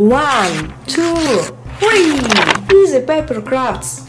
1, 2, 3! Easy Paper Crafts!